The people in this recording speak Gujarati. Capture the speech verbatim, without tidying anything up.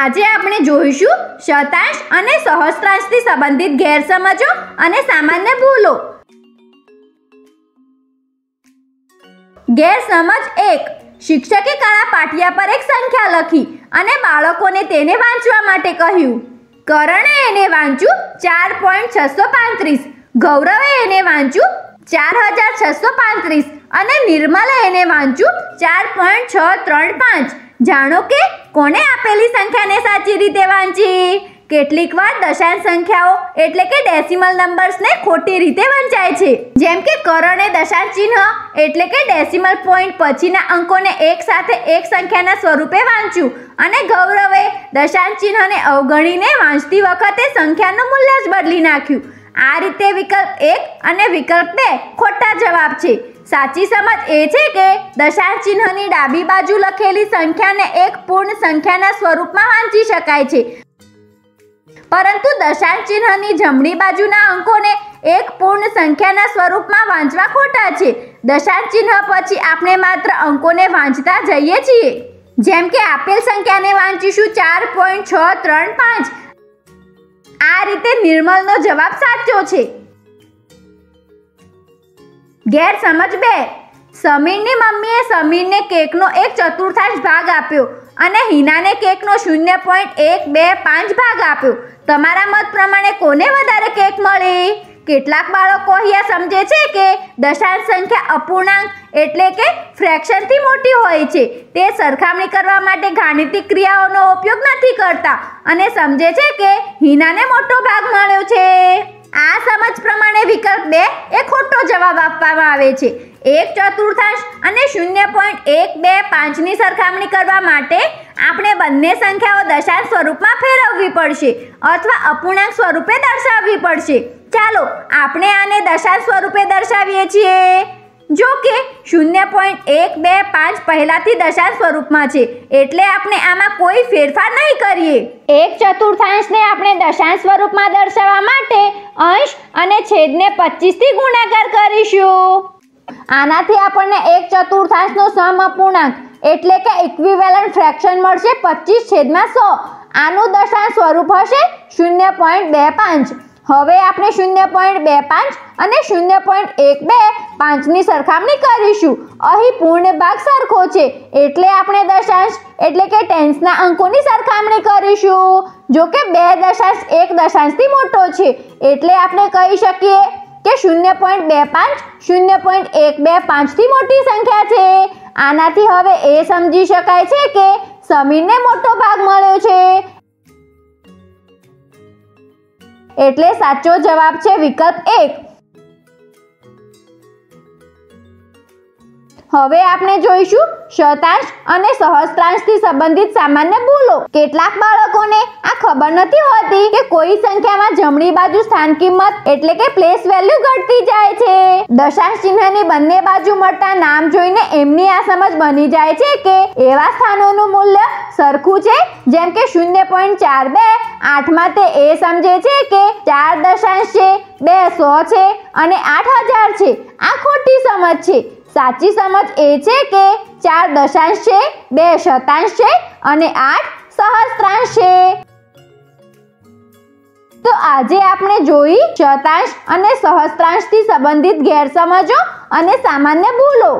આજે આપણે જોઈશું શતાંશ અને સહસ્રાંશથી સંબંધિત ગેરસમજો અને સામાન્ય ભૂલો। ગેરસમજ એક, શિક્ષકે કાળા પાટિયા પર એક સંખ્યા લખી અને બાળકોને તેને વાંચવા માટે કહ્યું। કરણે એને વાંચ્યું ચાર પોઈન્ટ છસો પાંત્રીસ, ગૌરવે એને વાંચ્યું ચાર હજાર છસો પાંત્રીસ અને નિર્મલે એને વાંચ્યું ચાર પોઈન્ટ છ ત્રણ પાંચ। જાણો કે કોને આપેલી સંખ્યાને સાચી રીતે વાંચી? કેટલીકવાર દશાંશ સંખ્યાઓ એટલે કે ડેસિમલ નંબર્સને ખોટી રીતે વંચાય છે, જેમ કે કરણે દશાંશ ચિહ્ન એટલે કે ડેસિમલ પોઈન્ટ પછીના અંકોને એક સાથે એક સંખ્યાના સ્વરૂપે વાંચ્યું અને ગૌરવે દશાંશ ચિહ્નને અવગણીને વાંચતી વખતે સંખ્યાનું મૂલ્ય જ બદલી નાખ્યું। આ રીતે વિકલ્પ એક અને વિકલ્પ બે ખોટા જવાબ છે। સાચી સમજ એ છે કે દશાંશ ચિહ્નની ડાબી બાજુ લખેલી સંખ્યાને એક પૂર્ણ સંખ્યાના સ્વરૂપમાં વાંચી શકાય છે, परंतु दशांश चिन्हनी जमणी बाजूना अंकोने एक पूर्ण संख्याना स्वरूपमां वांचवा खोटा छे। दशांश चिन्ह पछी आपणे मात्र अंकोने वांचता जईए छीए, जेम के आपेल संख्याने वांचीशुं ચાર પોઈન્ટ છ ત્રણ પાંચ। आ रीते निर्मलनो जवाब साचो छे। गैरसमज बे, समीरनी मम्मीए समीरने केकनो एक चतुर्थांश भाग आप्यो અને હિનાને કેકનો શૂન્ય પોઈન્ટ એક બે પાંચ ભાગ આપ્યો। તમારા મત પ્રમાણે કોને વધારે કેક મળી? કેટલાક બાળકો અહીંયા સમજે છે કે દશાંશ સંખ્યા અપૂર્ણાંક એટલે કે ફ્રેક્શનથી મોટી હોય છે, તે સરખામણી કરવા માટે ગાણિતિક ક્રિયાઓનો ઉપયોગ નથી કરતા અને સમજે છે કે હિનાને મોટો ભાગ મળ્યો છે। આ સમજ પ્રમાણે વિકલ્પ બે એ ખોટો જવાબ આપવામાં આવે છે। एक चतुर्थांश अने शून्य पॉइंट एक दो पाँच ની સરખામણી કરવા માટે આપણે બંને સંખ્યાઓ દશાંશ સ્વરૂપમાં ફેરવવી પડશે અથવા અપૂર્ણાંક સ્વરૂપે દર્શાવવી પડશે। ચાલો આપણે આને દશાંશ સ્વરૂપે દર્શાવીએ છીએ। જો કે શૂન્ય પોઈન્ટ એક બે પાંચ પહેલાથી દશાંશ સ્વરૂપમાં છે એટલે આપણે આમાં કોઈ ફેરફાર નહીં કરીએ। એક ચતુર્થાંશને આપણે દશાંશ સ્વરૂપમાં દર્શાવવા માટે અંશ અને છેદને પચીસ થી ગુણાકાર કરીશું। આનાથી આપણને એક ચતુર્થાંશનો સમઅપૂર્ણાંક એટલે કે ઇક્વિવેલન્ટ ફ્રેક્શન મળશે પચીસ છેદમાં સો। આનું દશાંશ સ્વરૂપ હશે શૂન્ય પોઈન્ટ બે પાંચ। હવે આપણે શૂન્ય પોઈન્ટ બે પાંચ અને શૂન્ય પોઈન્ટ એક બે પાંચ ની સરખામણી કરીશું। અહીં પૂર્ણ ભાગ સરખો છે એટલે આપણે દશાંશ એટલે કે ટેન્સના અંકોની સરખામણી કરીશું। જો કે બે દશાંશ એક દશાંશથી મોટો છે એટલે આપણે કહી શકીએ કે શૂન્ય પોઈન્ટ બે પાંચ શૂન્ય પોઈન્ટ એક બે પાંચ થી મોટી સંખ્યા છે। આનાથી હવે એ સમજી શકાય છે કે સમીરને મોટો ભાગ મળ્યો છે એટલે સાચો જવાબ છે વિકલ્પ એક। હવે આપણે જોઈશું શતાંશ અને સહસ્રાંશથી સંબંધિત સામાન્ય ભૂલો। કેટલાક બાળકોને ખબર નથી હોતી કે કોઈ સંખ્યામાં જમણી બાજુ સ્થાન કિંમત એટલે કે પ્લેસ વેલ્યુ ઘટતી જાય છે। દશાંશ ચિહ્નની બંને બાજુ મળતા નામ જોઈને એમની આ સમજ બની જાય છે કે એવા સ્થાનોનું મૂલ્ય સરખું છે, જેમ કે શૂન્ય પોઈન્ટ ચાર બે, આઠમાં તે એ સમજે છે કે ચાર દશાંશ છે, બે સો છે અને આઠ હજાર છે। આ ખોટી સમજ છે। સાચી સમજ એ છે કે ચાર દશાંશ છે, બે શતાંશ છે અને આઠ સહસ્રાંશ છે। तो आज आपने जोई शतांश अने सहस्रांश थी संबंधित गैरसमजों अने सामान्य भूलो।